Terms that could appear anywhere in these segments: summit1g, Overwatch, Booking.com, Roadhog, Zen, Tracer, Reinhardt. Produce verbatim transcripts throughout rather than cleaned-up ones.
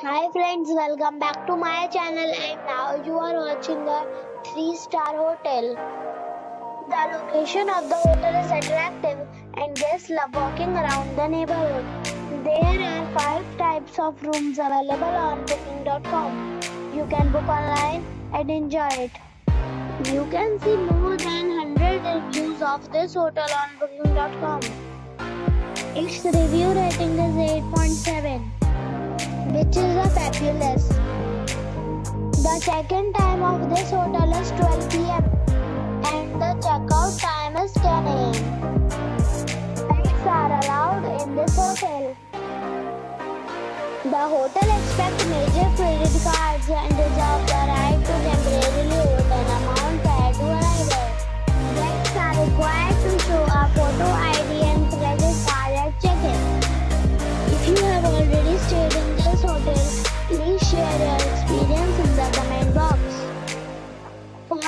Hi friends, welcome back to my channel and now you are watching a three star hotel. The location of the hotel is attractive and guests love walking around the neighborhood. There are five types of rooms available on Booking dot com. You can book online and enjoy it. You can see more than one hundred reviews of this hotel on Booking dot com. Its review rating is eight point seven. which is a fabulous. The check-in time of this hotel is twelve p m and the check-out time is ten a m Pets are allowed in this hotel. The hotel accepts major credit cards and reserves the right to temporarily hold an amount prior to arrival. Guests are required to show a photo I D and credit card at check-in. If you have already stayed in this hotel, please share your experience in the comment box. For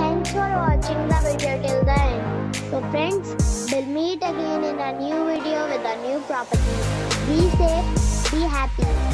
Thanks for watching the video till the end. So friends, we'll meet again in a new video with a new property. Be safe, be happy.